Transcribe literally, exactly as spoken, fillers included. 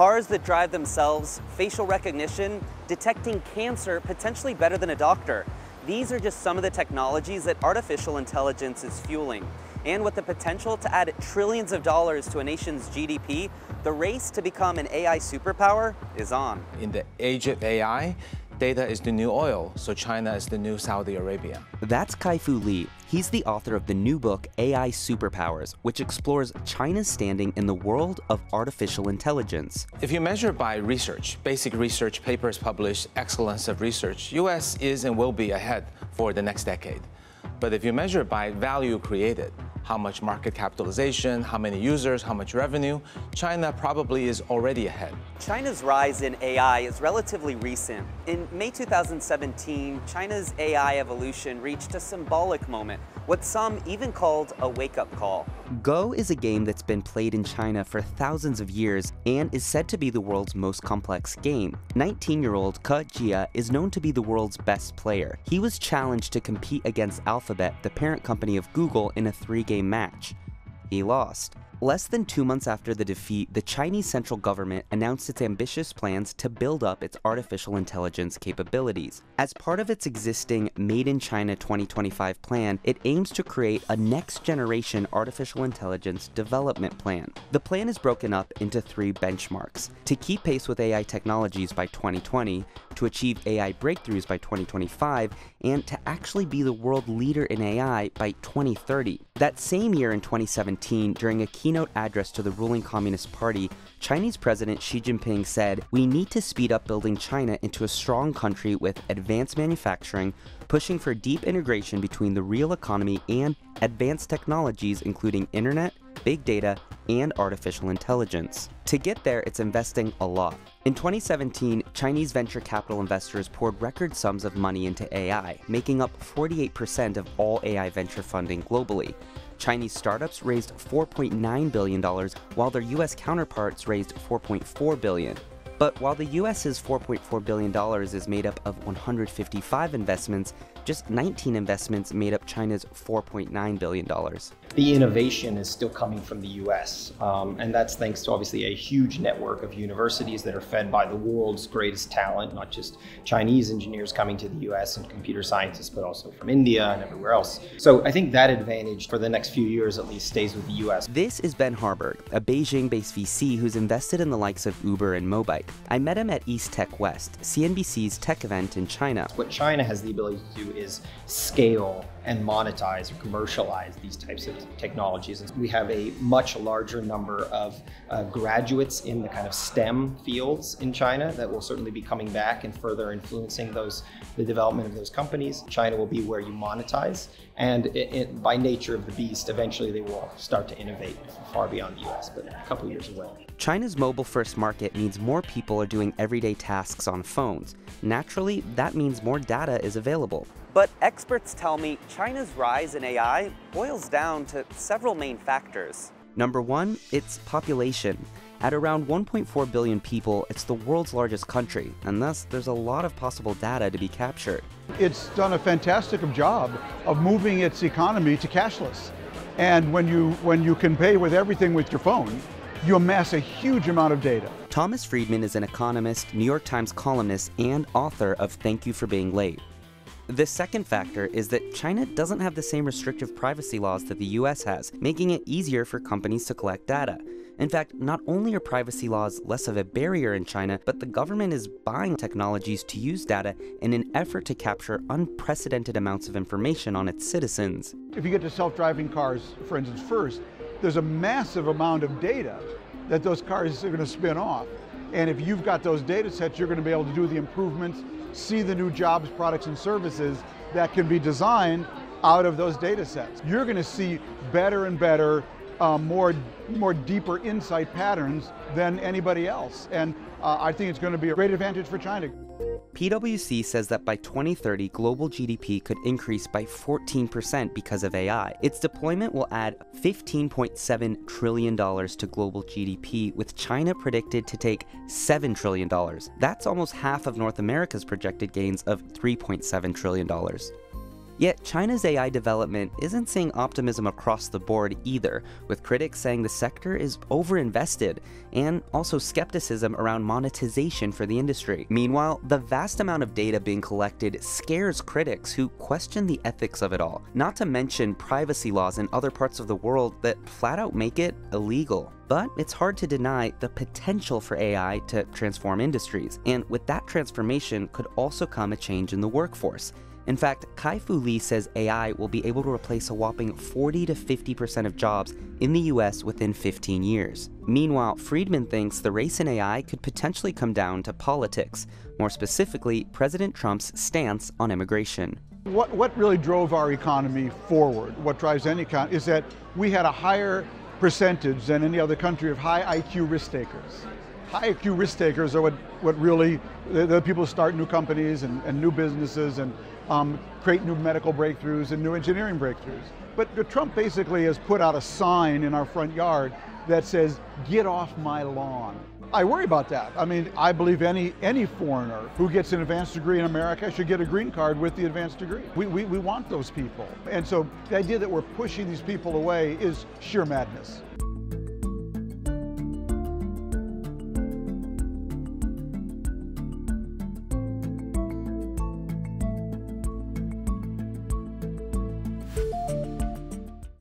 cars that drive themselves, facial recognition, detecting cancer potentially better than a doctor. These are just some of the technologies that artificial intelligence is fueling. And with the potential to add trillions of dollars to a nation's G D P, the race to become an A I superpower is on. In the age of A I, data is the new oil, so China is the new Saudi Arabia. That's Kai-Fu Lee. He's the author of the new book, A I Superpowers, which explores China's standing in the world of artificial intelligence. If you measure by research, basic research papers published, excellence of research, U S is and will be ahead for the next decade. But if you measure by value created, how much market capitalization, how many users, how much revenue, China probably is already ahead. China's rise in A I is relatively recent. In May two thousand seventeen, China's A I evolution reached a symbolic moment, what some even called a wake-up call. Go is a game that's been played in China for thousands of years and is said to be the world's most complex game. nineteen-year-old Ke Jie is known to be the world's best player. He was challenged to compete against Alphabet, the parent company of Google, in a three-game match. He lost. Less than two months after the defeat, the Chinese central government announced its ambitious plans to build up its artificial intelligence capabilities. As part of its existing Made in China twenty twenty-five plan, it aims to create a next-generation artificial intelligence development plan. The plan is broken up into three benchmarks: to keep pace with A I technologies by twenty twenty, to achieve A I breakthroughs by twenty twenty-five, and to actually be the world leader in A I by twenty thirty. That same year in twenty seventeen, during a key keynote address to the ruling Communist Party, Chinese President Xi Jinping said, "We need to speed up building China into a strong country with advanced manufacturing, pushing for deep integration between the real economy and advanced technologies including internet, big data, and artificial intelligence." To get there, it's investing a lot. In twenty seventeen, Chinese venture capital investors poured record sums of money into A I, making up forty-eight percent of all A I venture funding globally. Chinese startups raised four point nine billion dollars, while their U S counterparts raised four point four billion dollars. But while the U S's four point four billion dollars is made up of one hundred fifty-five investments, just nineteen investments made up China's four point nine billion dollars. The innovation is still coming from the U S, um, and that's thanks to obviously a huge network of universities that are fed by the world's greatest talent, not just Chinese engineers coming to the U S and computer scientists, but also from India and everywhere else. So I think that advantage for the next few years at least stays with the U S. This is Ben Harburg, a Beijing-based V C who's invested in the likes of Uber and Mobike. I met him at East Tech West, C N B C's tech event in China. What China has the ability to do is scale and monetize or commercialize these types of technologies. And we have a much larger number of uh, graduates in the kind of STEM fields in China that will certainly be coming back and further influencing those, the development of those companies. China will be where you monetize, and it, it, by nature of the beast, eventually they will start to innovate far beyond the U S, but a couple years away. China's mobile-first market means more people are doing everyday tasks on phones. Naturally, that means more data is available. But experts tell me China's rise in A I boils down to several main factors. Number one, its population. At around one point four billion people, it's the world's largest country, and thus there's a lot of possible data to be captured. It's done a fantastic job of moving its economy to cashless. And when you, when you can pay with everything with your phone, you amass a huge amount of data. Thomas Friedman is an economist, New York Times columnist, and author of Thank You for Being Late. The second factor is that China doesn't have the same restrictive privacy laws that the U S has, making it easier for companies to collect data. In fact, not only are privacy laws less of a barrier in China, but the government is buying technologies to use data in an effort to capture unprecedented amounts of information on its citizens. If you get to self-driving cars, for instance, first, there's a massive amount of data that those cars are going to spin off. And if you've got those data sets, you're going to be able to do the improvements, see the new jobs, products, and services that can be designed out of those data sets. You're going to see better and better, uh, more, more deeper insight patterns than anybody else. And uh, I think it's going to be a great advantage for China. PwC says that by twenty thirty, global G D P could increase by fourteen percent because of A I. Its deployment will add fifteen point seven trillion dollars to global G D P, with China predicted to take seven trillion dollars. That's almost half of North America's projected gains of three point seven trillion dollars. Yet China's A I development isn't seeing optimism across the board either, with critics saying the sector is overinvested, and also skepticism around monetization for the industry. Meanwhile, the vast amount of data being collected scares critics who question the ethics of it all, not to mention privacy laws in other parts of the world that flat out make it illegal. But it's hard to deny the potential for A I to transform industries, and with that transformation could also come a change in the workforce. In fact, Kai-Fu Lee says A I will be able to replace a whopping forty to fifty percent of jobs in the U S within fifteen years. Meanwhile, Friedman thinks the race in A I could potentially come down to politics, more specifically President Trump's stance on immigration. What, what really drove our economy forward, what drives any economy, is that we had a higher percentage than any other country of high I Q risk takers. High I Q risk takers are what, what really, the, the people who start new companies and, and new businesses and um, create new medical breakthroughs and new engineering breakthroughs. But Trump basically has put out a sign in our front yard that says, "Get off my lawn." I worry about that. I mean, I believe any, any foreigner who gets an advanced degree in America should get a green card with the advanced degree. We, we, we want those people. And so the idea that we're pushing these people away is sheer madness.